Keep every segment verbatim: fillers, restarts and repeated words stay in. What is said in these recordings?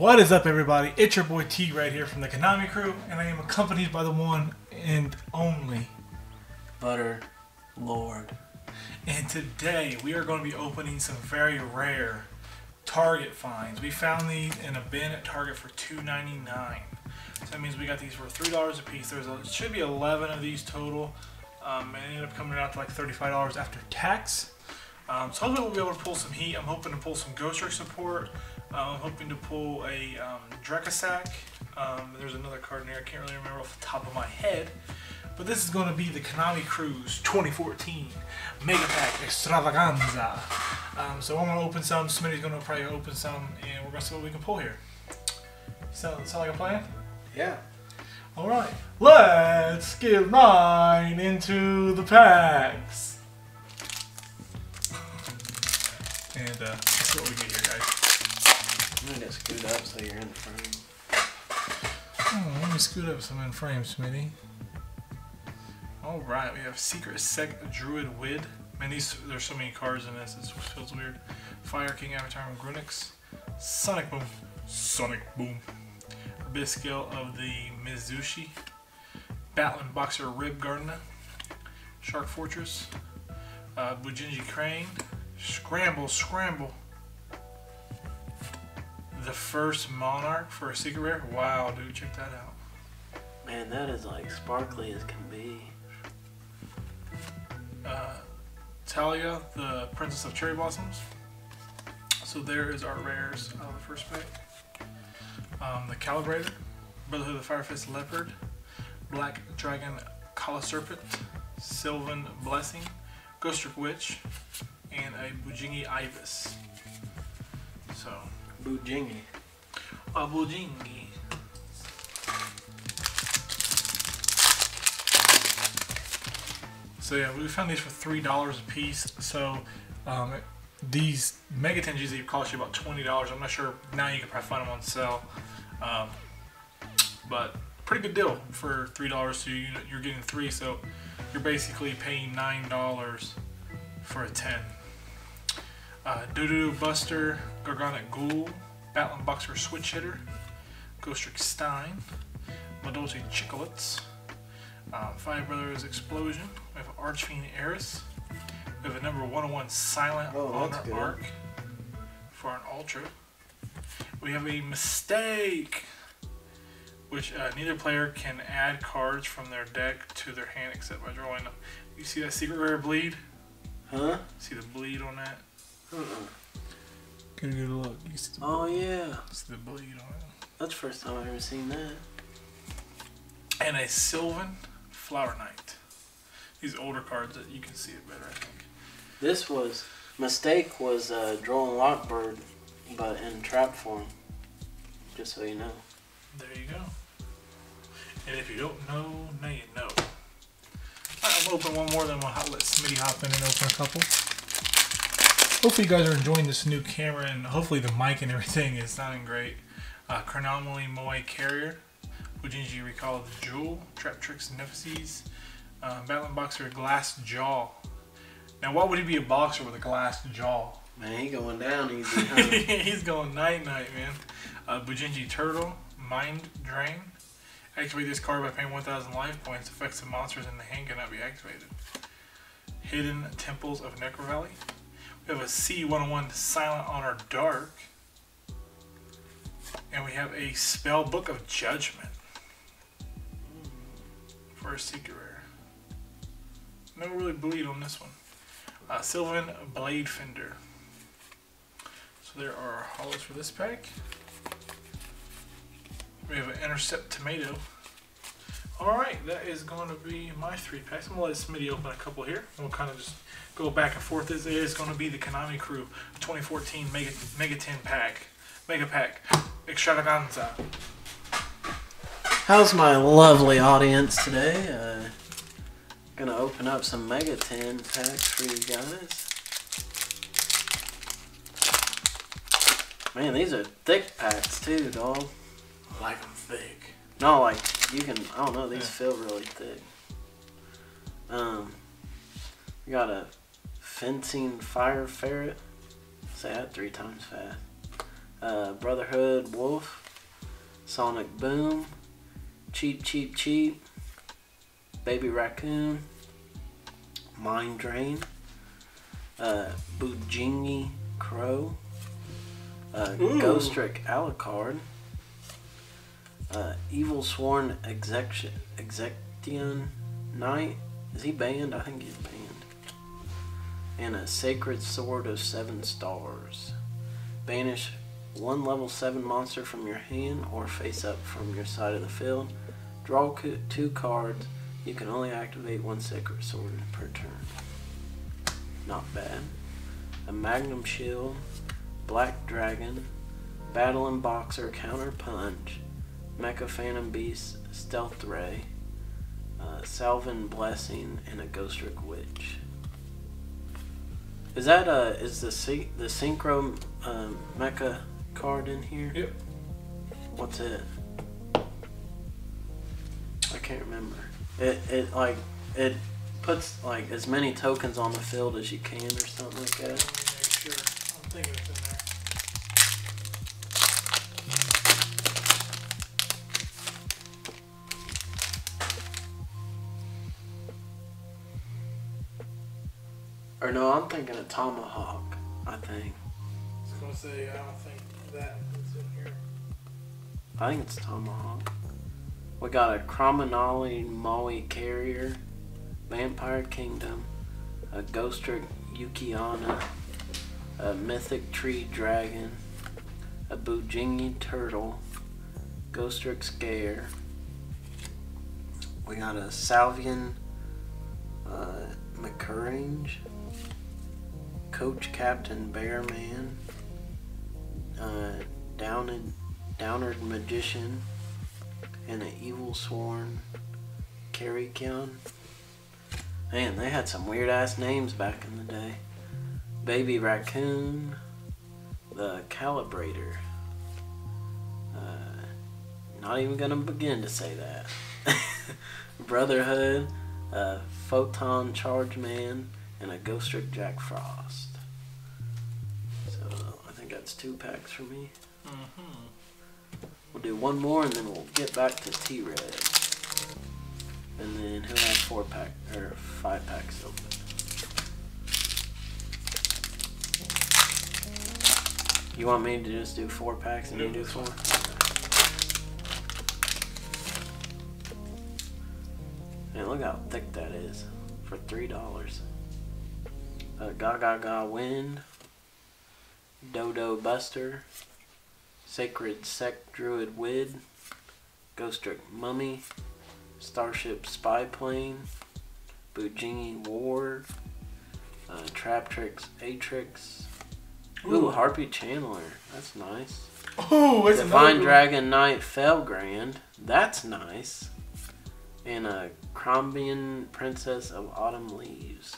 What is up, everybody? It's your boy T-Red here from the Konami Crew, and I am accompanied by the one and only Butter Lord. And today we are going to be opening some very rare Target finds. We found these in a bin at Target for two ninety-nine. So that means we got these for three dollars a piece. There's a, should be eleven of these total. Um, it ended up coming out to like thirty-five dollars after tax. Um, so hopefully we'll be able to pull some heat. I'm hoping to pull some Ghostrick support. I'm um, hoping to pull a um, Dracossack. Um, there's another card in here I can't really remember off the top of my head. But this is going to be the Konami Crew's twenty fourteen Mega Pack Extravaganza. Um, so I'm going to open some. Smitty's going to probably open some, and we're going to see what we can pull here. Sound, sound like a plan? Yeah. All right. Let's get right into the packs. And uh, let's see what we get here, guys. I'm going to scoot up so you're in the frame. Oh, let me scoot up so I'm in frame, Smitty. Alright, we have Secret Sect Druid Wid. Man, these, there's so many cards in this, it feels weird. Fire King Avatar and Grunix. Sonic Boom. Sonic Boom. Biscale of the Mizushi. Battling Boxer Rib Gardener. Shark Fortress. Uh, Bujingi Crane. Scramble, Scramble. The first monarch for a secret rare? Wow, dude, check that out. Man, that is like sparkly as can be. Uh, Talaya, the Princess of Cherry Blossoms. So there is our rares out of the first pack. Um, the Calibrator, Brotherhood of the Firefist Leopard, Black Dragon Kala Serpent, Sylvan Blessing, Ghostrick Witch, and a Bujingi Ibis. So. Bujingi. A Bujingi. So yeah, we found these for three dollars a piece. So um, these Mega Tin usually cost you about twenty dollars. I'm not sure now, you can probably find them on sale, um, but pretty good deal for three dollars. So you, you're getting three, so you're basically paying nine dollars for a ten. Uh, Doodoo Buster, Gargonic Ghoul, Battling Boxer Switch Hitter, Ghostrick Stein, Modulce Chicklets, uh, Five Brothers Explosion, we have Archfiend Eris, we have a number one oh one Silent oh, Honor Arc for an Ultra. We have a Mistake, which uh, neither player can add cards from their deck to their hand except by drawing them. You see that secret rare bleed? Huh? See the bleed on that? Mm-mm. Get a good look. You see the oh bleed. Yeah. See the bleed on it. That's the first time I've ever seen that. And a Sylvan Flower Knight. These older cards that you can see it better, I think. This was Mistake was uh, Drone Lockbird, but in trap form. Just so you know. There you go. And if you don't know, now you know. Alright, I'm open one more, then we'll let Smitty hop in and open a couple. Hopefully you guys are enjoying this new camera, and hopefully the mic and everything is sounding great. Uh, Chronomaly Moe Carrier, Bujingi Recall of the Jewel, Trap Tricks Nephesis, uh, Battling Boxer Glass Jaw. Now why would he be a boxer with a glass jaw? Man, he going down easy. Huh? He's going night night, man. Uh, Bujingi Turtle, Mind Drain. Activate this card by paying one thousand life points. Effects of monsters in the hand cannot be activated. Hidden Temples of Necro Valley. We have a C one oh one Silent Honor Dark, and we have a Spell Book of Judgment for a secret rare. No really bleed on this one. Uh, Sylvan Blade Fender. So there are our hollows for this pack. We have an Intercept Tomato. Alright, that is going to be my three packs. I'm going to let Smitty open a couple here. We'll kind of just go back and forth. This is going to be the Konami Crew twenty fourteen Mega, Mega Tin Pack. Mega Pack. Extravaganza. How's my lovely audience today? I'm uh, going to open up some Mega Tin Packs for you guys. Man, these are thick packs too, dog. I like them thick. No, like, you can, I don't know, these yeah. feel really thick. Um, we got a Fencing Fire Ferret. Say that three times fast. uh, Brotherhood Wolf, Sonic Boom, Cheep Cheep Cheep, Baby Raccoon, Mind Drain, uh, Bujingi Crow, uh, Ghostrick Alucard, uh, Evil Sworn Exection, Exection Knight. Is he banned? I think he's banned. And a Sacred Sword of Seven Stars. Banish one level seven monster from your hand or face up from your side of the field. Draw two cards. You can only activate one Sacred Sword per turn. Not bad. A Magnum Shield, Black Dragon, Battle and Boxer Counter Punch, Mecha Phantom Beast, Stealth Ray, uh, Sylvan Blessing, and a Ghostrick Witch. Is that uh is the C the Synchro um, Mecha card in here? Yep. What's it? I can't remember. It it like it puts like as many tokens on the field as you can or something like that. Let me make sure. I'm thinking it's in there. Or no, I'm thinking a tomahawk, I think. I was going to say, I don't think that is in here. I think it's tomahawk. We got a Cromanali Maui Carrier, Vampire Kingdom, a Ghostrick Yukiana, a Mythic Tree Dragon, a Bujingi Turtle, Ghostrick Scare. We got a Salvian uh, McCurrange, Coach Captain Bearman, uh, Downed, Downard Magician, and an Evil Sworn Carrion. Man, they had some weird ass names back in the day. Baby Raccoon, the Calibrator. Uh, not even gonna begin to say that. Brotherhood, uh, Photon Charge Man, and a Ghostrick Jack Frost. So I think that's two packs for me. Mm-hmm. We'll do one more and then we'll get back to T-Red. And then he'll have four pack or five packs open. You want me to just do four packs and you do four? Man, look how thick that is for three dollars. Uh, Gaga Ga Wind, Doodoo Buster, Sacred Sect Druid Wid, Ghostrick Mummy, Starship Spy Plane, Bujingi Ward, uh, Trap Tricks Atrix. Ooh, Ooh, Harpy Chandler. That's nice. Oh, it's Divine Dragon Knight Felgrand. That's nice. And a Crombian Princess of Autumn Leaves.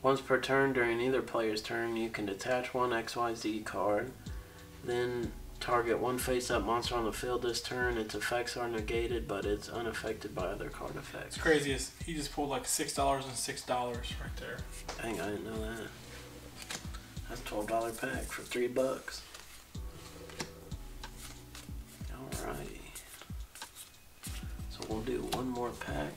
Once per turn during either player's turn, you can detach one X Y Z card, then target one face-up monster on the field this turn. Its effects are negated, but it's unaffected by other card effects. It's crazy. He just pulled like six dollars and six dollars right there. Dang, I didn't know that. That's a twelve dollar pack for three bucks. Alrighty. So we'll do one more pack.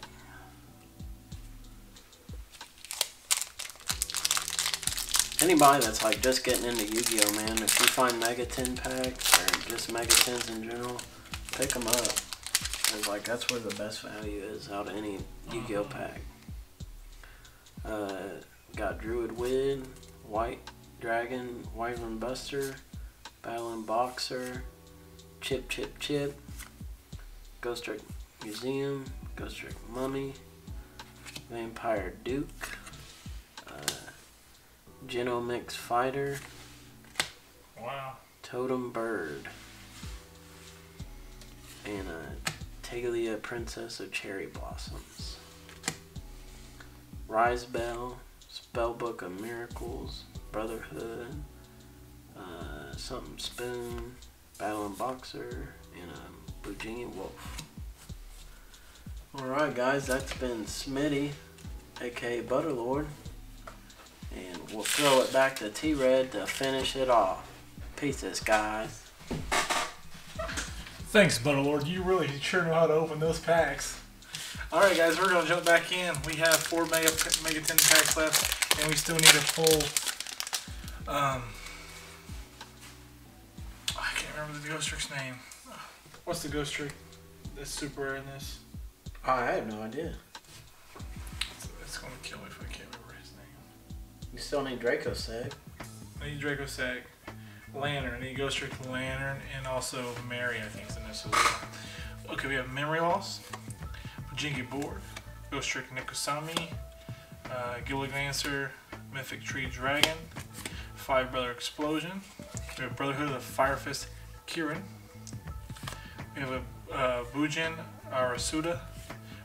Anybody that's like just getting into Yu-Gi-Oh, man, if you find Mega Tin packs or just Mega Tins in general, pick them up. Cause like that's where the best value is out of any Yu-Gi-Oh pack. Uh, got Druid Wid, White Dragon, Wyvern Buster, Battling Boxer, Chip Chip Chip, Ghostrick Museum, Ghostrick Mummy, Vampire Duke, Genomix Fighter. Wow. Totem Bird. And a Talia Princess of Cherry Blossoms. Rise Bell. Spellbook of Miracles. Brotherhood. Uh, something Spoon. Battle and Boxer. And a Bujingi Wolf. Alright, guys, that's been Smitty, aka Butter Lord. And we'll throw it back to T-Red to finish it off. pieces, guys. Thanks, Butter Lord. You really sure know how to open those packs. Alright, guys, we're going to jump back in. We have four Mega, mega Tin packs left, and we still need a full... Um, I can't remember the Ghostrick's name. What's the Ghostrick that's super rare in this? I have no idea. It's, it's going to kill me if I can't remember his name. You still need Draco Sag. I need Draco Sag, Lantern. I need Ghostrick, Lantern, and also Mary, I think, is in this as well. Okay, we have Memory Loss, Bujingi Board, Ghostrick Nekosami, uh, Gilligancer, Mythic Tree Dragon, Five Brother Explosion. We have Brotherhood of the Fire Fist Kirin. We have a uh, Bujin Arasuda.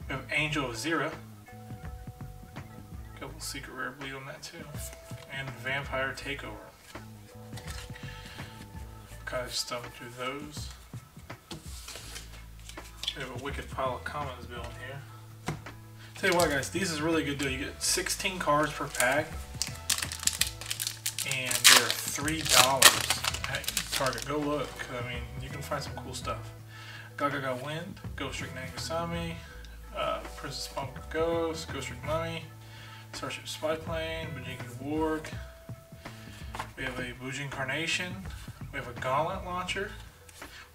We have Angel Zira. A couple secret rare bleed on that too. And Vampire Takeover. Kind of stumped through those. We have a wicked pile of commons built in here. Tell you what, guys, these is a really good deal. You get sixteen cards per pack, and they're three dollars at Target. Go look. I mean, you can find some cool stuff. Gaga Ga Wind, Ghostrick Nagasami, uh, Princess Punk Ghost, Ghostrick Mummy, Starship Spy Plane, Bujingi Warg. We have a Bujin Carnation. We have a Gauntlet Launcher.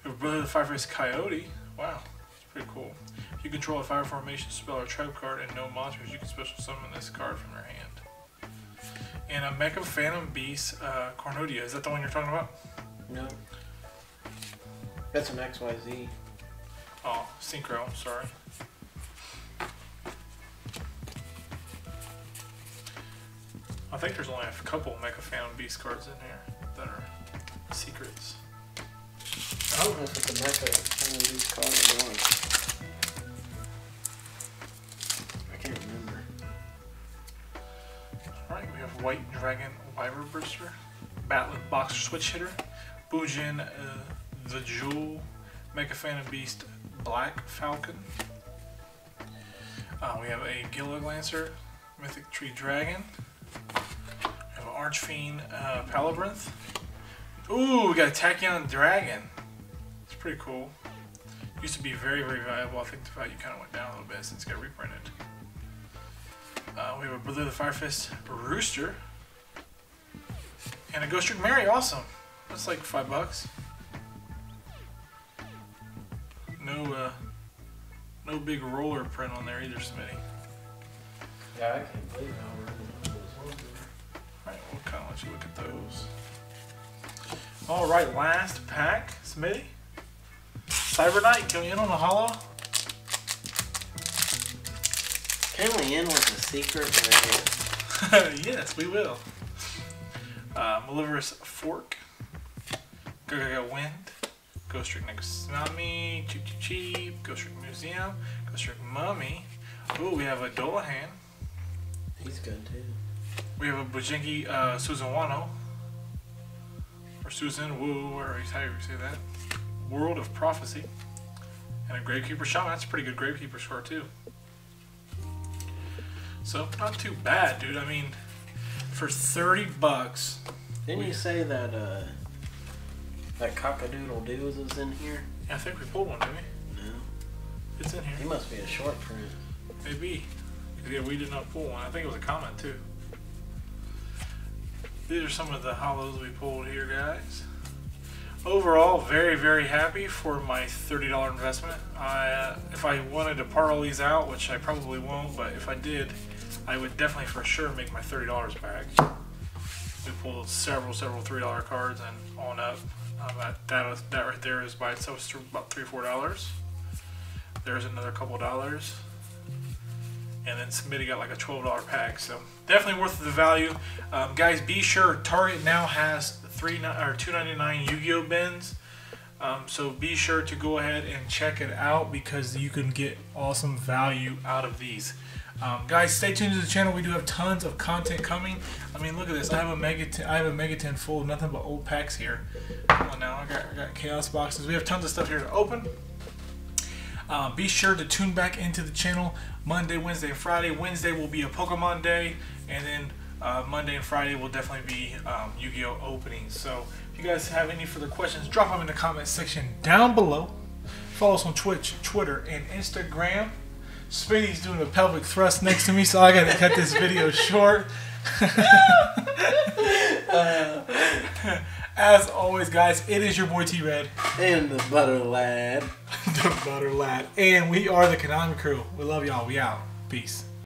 We have Brother of the Firefaced Coyote. Wow, that's pretty cool. If you control a fire formation, spell, or trap card, and no monsters, you can special summon this card from your hand. And a Mecha Phantom Beast uh, Cornudia. Is that the one you're talking about? No. That's an X Y Z. Oh, Synchro, I'm sorry. I think there's only a couple Mecha Phantom Beast cards in here that are secrets. I don't know if it's a Mecha Phantom Beast card or not. I can't remember. Alright, we have White Dragon Wyvern Burster, Batleth Boxer Switch Hitter, Bujin uh, the Jewel, Mecha Phantom Beast Black Falcon. Uh, we have a Gilligancer, Mythic Tree Dragon. We have an Archfiend uh, Palabrinth. Ooh, we got a Tachyon Dragon. It's pretty cool. Used to be very, very valuable. I think the value kind of went down a little bit since it got reprinted. Uh, we have a Brother of the Fire Fist Rooster. And a Ghostrick Mary, awesome. That's like five bucks. No, uh, no big roller print on there either, Smitty. Yeah, I can't believe how roller. Alright, we'll kind of let you look at those. Alright, last pack, Smitty. Cyber Knight, can we end on a hollow? Can we end with a secret rare? Yes, we will. Uh, Malivorous Fork, Gaga Wind, Ghostrick Necosami, Cheep Cheep Cheep, Ghostrick Museum, Ghostrick Mummy. Ooh, we have a Dolahan. He's good too. We have a Bujingi uh, Suzanwano, or Susan Wu, or how you say that. World of Prophecy, and a Gravekeeper Shaman. That's a pretty good Gravekeeper score too. So not too bad, dude. I mean, for thirty bucks. Didn't we... you say that uh, that Cockadoodle Doos is in here? Yeah, I think we pulled one, didn't we? No. It's in here. It must be a short print. Maybe. Yeah, we did not pull one. I think it was a comment too. These are some of the hollows we pulled here, guys. Overall, very, very happy for my thirty dollar investment. I, uh, if I wanted to parle these out, which I probably won't, but if I did, I would definitely for sure make my thirty dollars back. We pulled several, several three dollar cards and on up. Um, that, that, was, that right there is by itself so about three dollars, four dollars. There's another couple dollars. And then Smitty got like a twelve dollar pack, so definitely worth the value. Um, guys, be sure Target now has three or two ninety-nine Yu-Gi-Oh bins, um, so be sure to go ahead and check it out because you can get awesome value out of these. Um, guys, stay tuned to the channel. We do have tons of content coming. I mean, look at this. I have a mega, tin, I have a mega tin full of nothing but old packs here. Come on now, I got, I got chaos boxes. We have tons of stuff here to open. Uh, be sure to tune back into the channel Monday, Wednesday, and Friday. Wednesday will be a Pokemon day, and then Uh, Monday and Friday will definitely be um, Yu-Gi-Oh! Openings. So if you guys have any further questions, drop them in the comment section down below. Follow us on Twitch, Twitter, and Instagram. Smitty's doing a pelvic thrust next to me, so I gotta cut this video short. uh, As always, guys, it is your boy T-Red. And the Butter Lad. The Butter Lad. And we are the Konami Crew. We love y'all. We out. Peace.